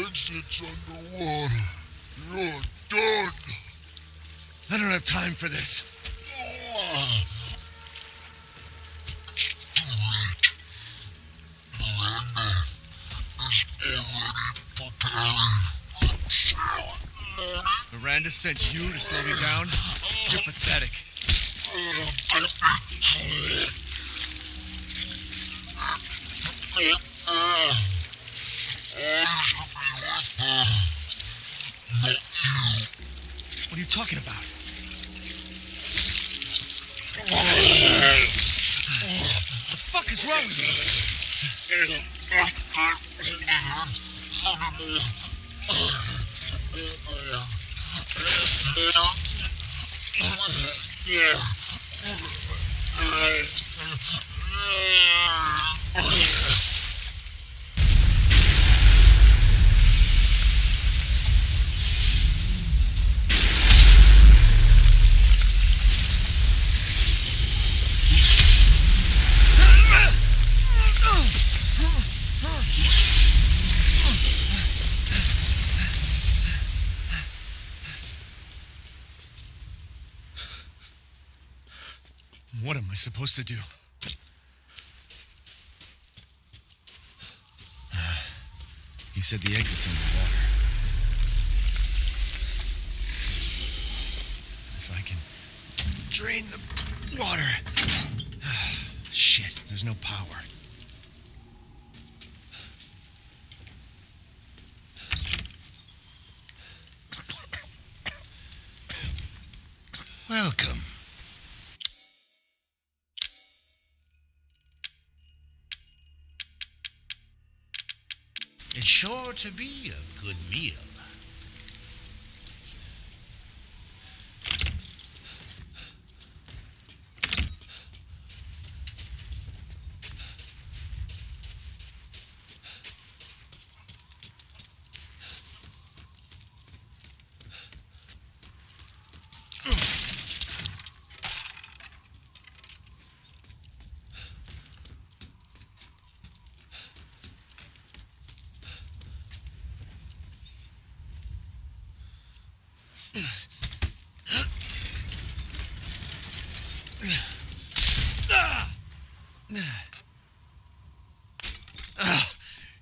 exit's underwater. You're done. I don't have time for this. Too late. Miranda is already preparing the ceremony. Miranda sent you to slow me down? You're pathetic. What are you talking about? The fuck is wrong with you? What am I supposed to do? He said the exit's underwater. If I can drain the water. Shit, there's no power. Welcome. It's sure to be a good meal.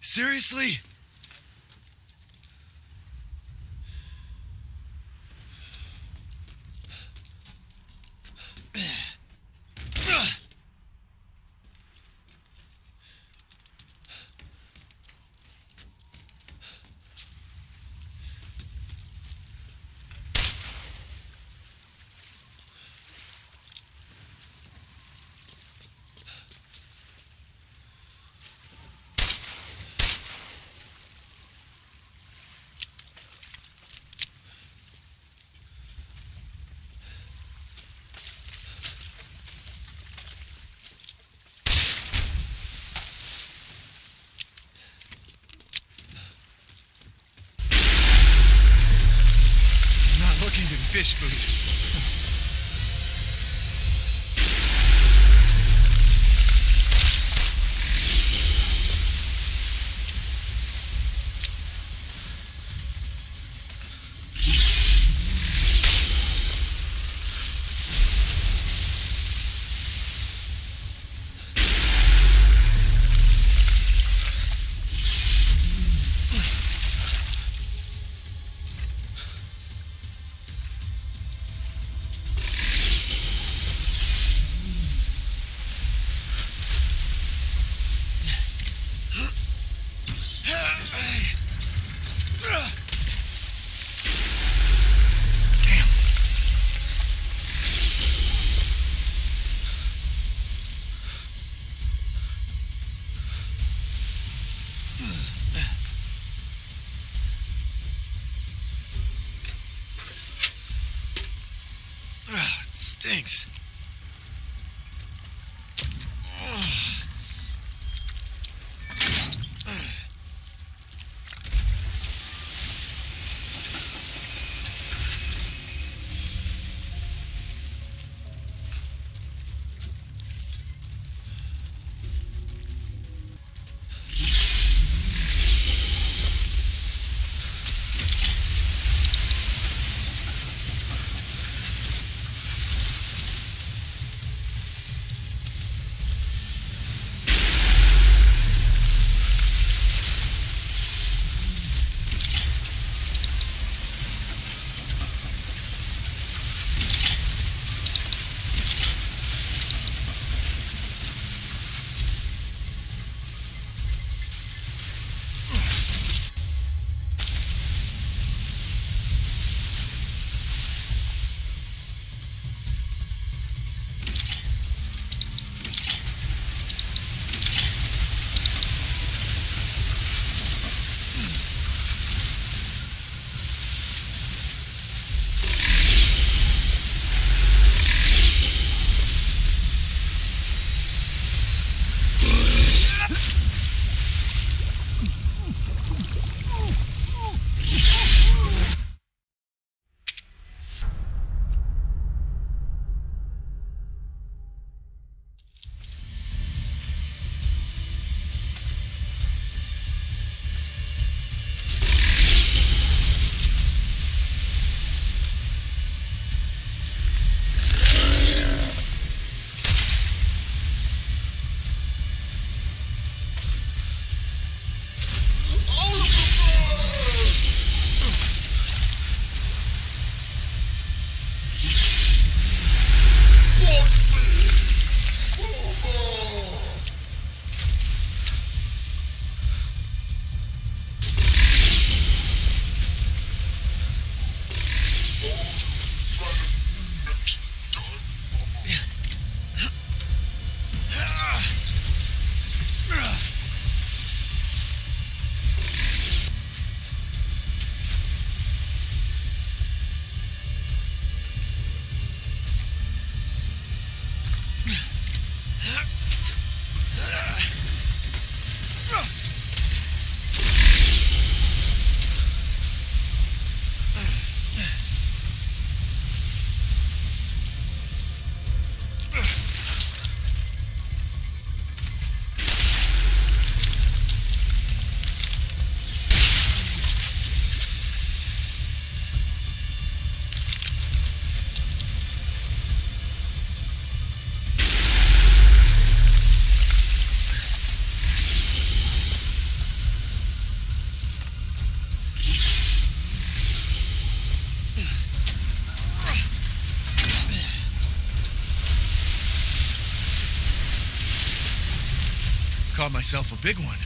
Seriously? Fish food stinks. got myself a big one.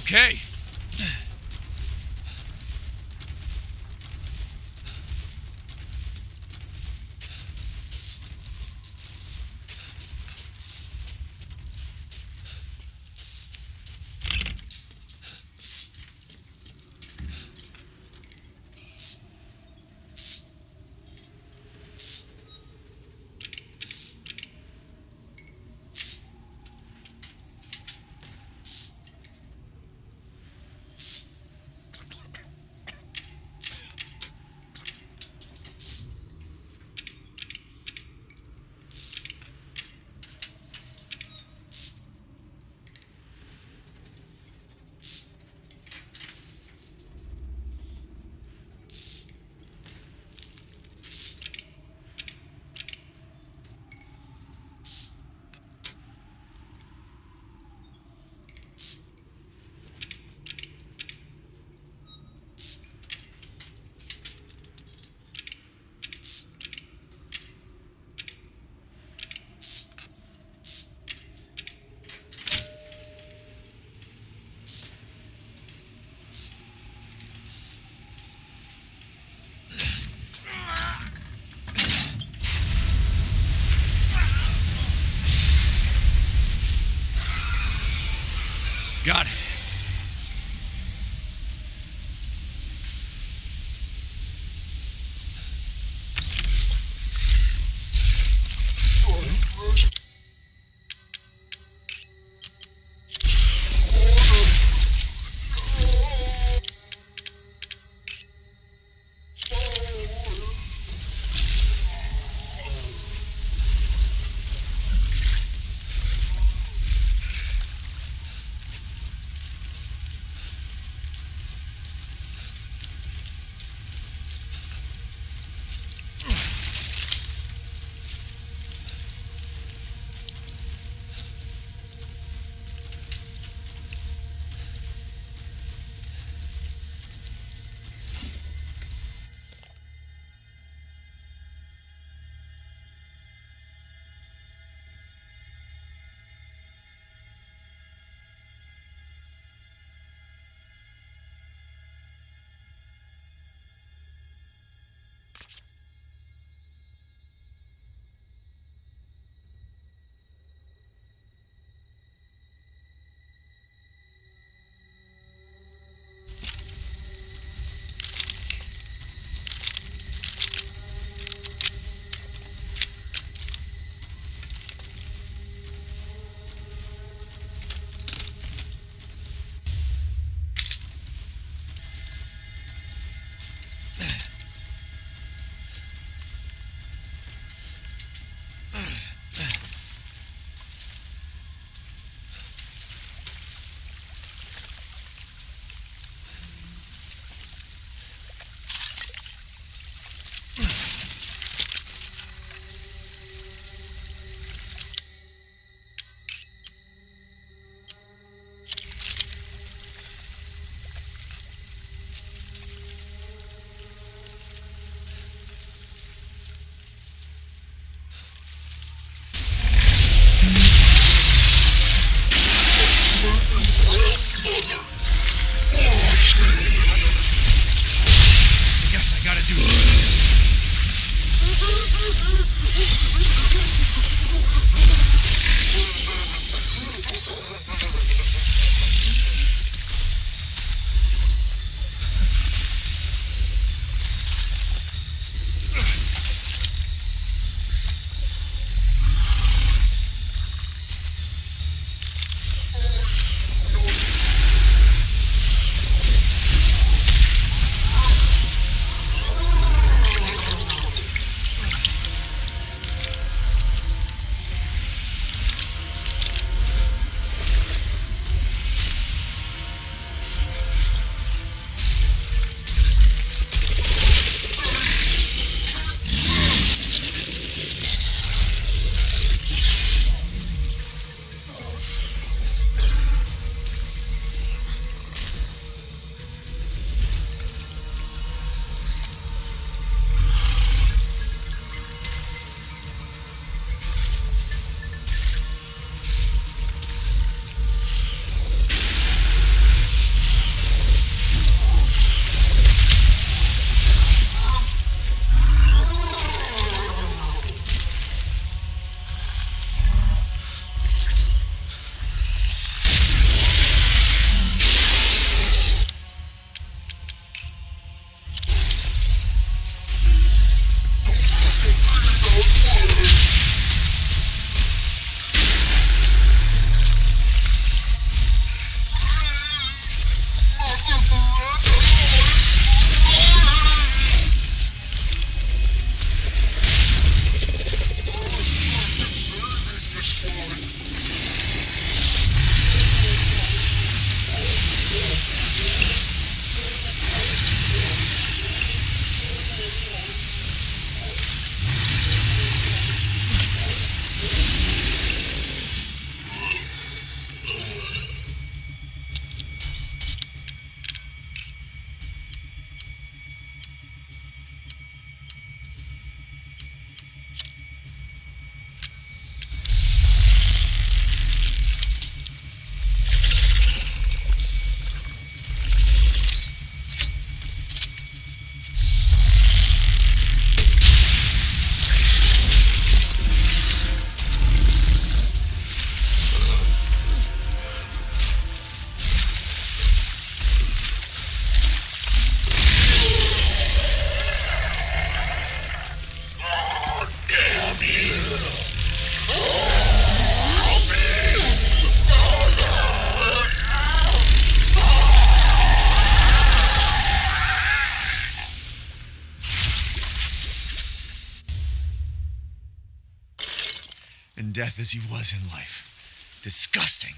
Okay. In death as he was in life. Disgusting.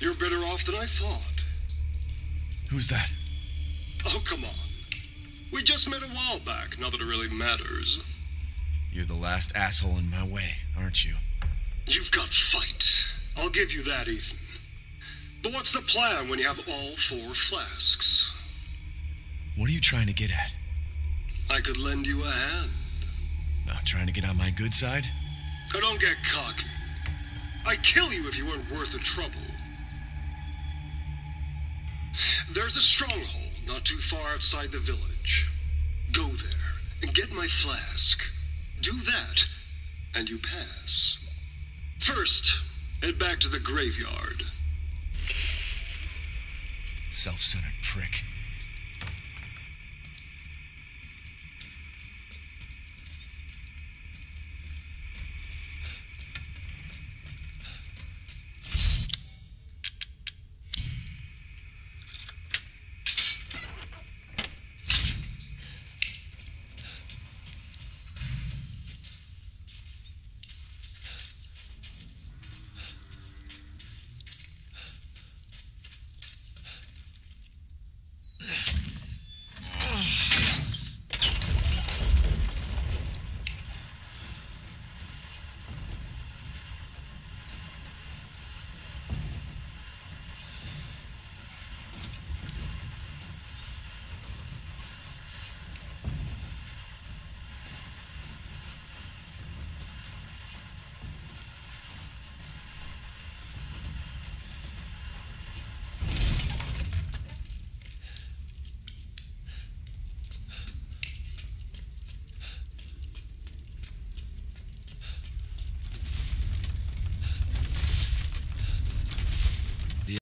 You're better off than I thought. Who's that? Oh, come on. We just met a while back, not that it really matters. You're the last asshole in my way, aren't you? You've got fight. I'll give you that, Ethan. But what's the plan when you have all four flasks? What are you trying to get at? I could lend you a hand. Not trying to get on my good side? Oh, don't get cocky. I'd kill you if you weren't worth the trouble. There's a stronghold not too far outside the village. Go there and get my flask. Do that, and you pass. First, head back to the graveyard. Self-centered prick.